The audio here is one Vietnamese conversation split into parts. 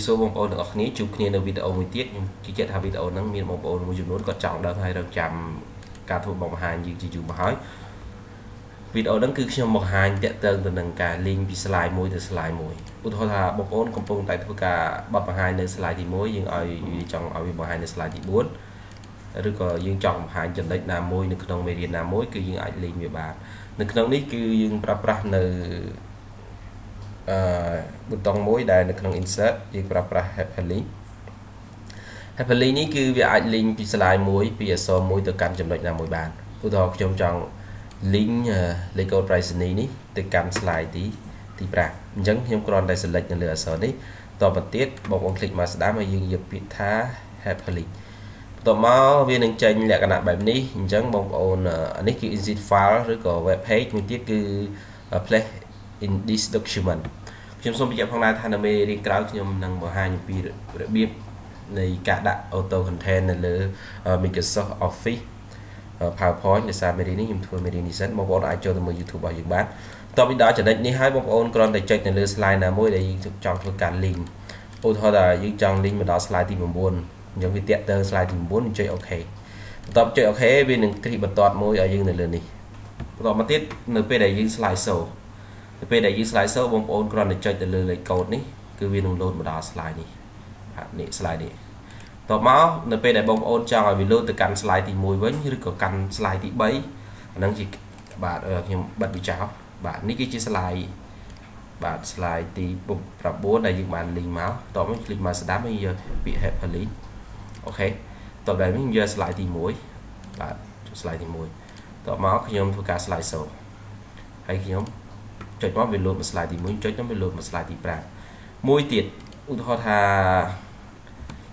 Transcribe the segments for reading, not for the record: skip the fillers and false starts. Số bông bồn ở khné chụp khné video đầu tiết nhưng chỉ kết hợp video nắng miền bông bồn một chụp nốt có chọn đâu hay được chạm cả thuộc bông hàn gì chỉ chụp mà hỏi video nắng cứ xem bông hàn tiện từ nâng cả link bị slide môi từ slide môi út thôi là bông bồn công pông tại thuộc cả bông hàn nơi slide thì môi nhưng ở chọn ở bông hàn nơi slide thì bốn rồi còn nhưng chọn bông hàn chọn đấy là môi nước đồng mê điện là môi cứ nhưng ảnh link về bà nước đồng đấy cứ nhưng prapra nơi button mối đài được trong insert việc prapra happily ní cứ việc ảnh link bị slide mối bây giờ so mối từ cam chấm đạch là mối bàn tôi đọc trong chọn link lego price này ní từ cam slide tí bạc nhấn thêm còn đây select là lựa sở đấy tỏ bật tiết bóng ống click mà đã mà dùng dập bị thá happily tỏ máu viên đường trình là cái nạn bài ní nhấn bóng ồn anh ấy kỹ dịch file rồi có web page mình tiết cứ play in this document. Chúng tôi bây giờ hôm nay thay đổi riêng cáo cho mình năng bảo hành để biết này cả đã auto content là Microsoft Office PowerPoint để sao mình đi những thua mình đi sẵn một bọn ai cho tôi mời YouTube bảo dưỡng bán. Tôi biết đó trở nên như hai bọn ôn còn để chơi này lừa slide là mỗi đây chọn thuộc cả link. Ôi thôi là những chọn link mà đó slide thì mình buồn những cái tiện tơ slide thì mình muốn chơi ok. Tôi chơi ok bên những cái bật toàn mỗi ở những này lần này. Tôi mà tiết nửa bên đây những slide show. Về đại diện slide show bóng ôn còn để chơi từ lời cột ní cứ viên đồng lôn mà đó slide này hạt này slide này tỏ máu np đại bóng ôn cho rồi vì lô từ căn slide thì mùi với như có căn slide thì bấy năng chỉ bạn nhưng bật bị cháo bạn ní cái slide bạn slide thì bụng rập bố này những bạn linh máu tỏ mấy lịch mà sẽ đám bây giờ bị hẹp hợp lý ok tỏ bé mình giờ slide thì mối bạn slide thì mùi tỏ máu khi nhóm thuộc cả slide show hay khi nhóm chơi nó về lượt một slide thì muốn chơi nó về lượt một slide thì bạc môi tiệt u thọ thà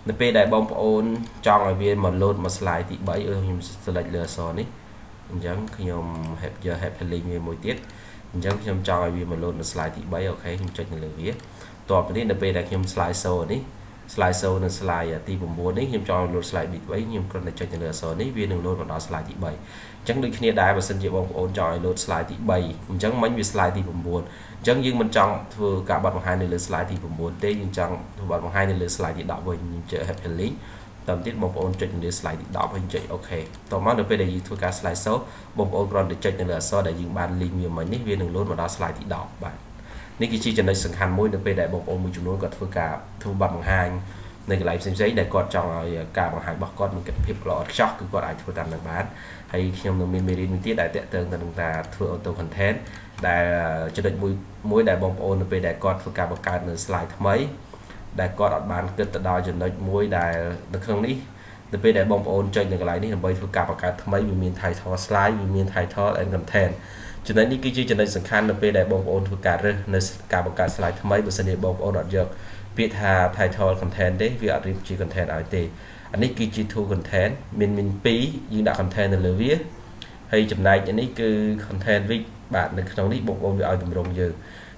np đại bông ôn trong ngoài viên mà lượt một slide thì bảy ơi nhầm select lừa sòn đấy giống khi nhầm hẹp giờ hẹp hình về môi tiết giống khi nhầm trong ngoài viên mà lượt một slide thì bảy ok nhầm chơi những lời viết toàn cái np đại nhầm slide show là slide thì bùng bồn đấy nhầm trong lượt slide bị bảy nhầm còn là chơi những lừa sòn đấy viên đường lượt mà đó slide thì bảy chẳng được khi đại và sinh triệu bóng ôn tròi lột slide thì 7 chẳng mấy vì slide thì bổng buồn chẳng nhưng mình trong vừa cả bạn hai này lượt slide thì bổng buồn tê nhưng chẳng bạn hai này lượt slide thì đọc với những chợ hẹp hình lý tầm tiết bóng ôn trình lượt slide thì đọc hình chạy ok tỏ mắt được về đây thua cả slide số bóng ôn còn để chạy nên là so để những bạn linh nhiều mấy nhân viên đường luôn mà đó slide thì đọc bạn nên cái chi trên đây sừng hàn môi được về đại bóng ôn mình chúng nó gật vừa cả thu bằng hai nên lại xem giấy để con trong cả bằng hàng bọc con mình kết hiệp lọt chóc cứ gọi lại thua tầm làm bán hay khi ông mình tiết đại tiện tương tần là thua auto content đại cho định mũi đại bóng ôn về đại con thua cả bằng cái slide mấy đại con ở bán cứ tự đòi cho nó mũi đại được không đi về đại bóng ôn chơi những cái này đi làm bây thua cả bằng cái mấy vì mình thay thọ slide vì mình thay thọ anh content cho nên đi cái chi cho nên sẵn khăn về đại bóng ôn thua cả rồi nên cả bằng cái slide mấy và sẽ bóng ôn được việc hà thay thọ content đấy việc review chỉ content ở đây anh ấy kí chỉ thu content mình phí nhưng đã content là viết hay chụp này anh ấy cứ content với bạn được trong đấy bộ công việc ở tầm đồng giờ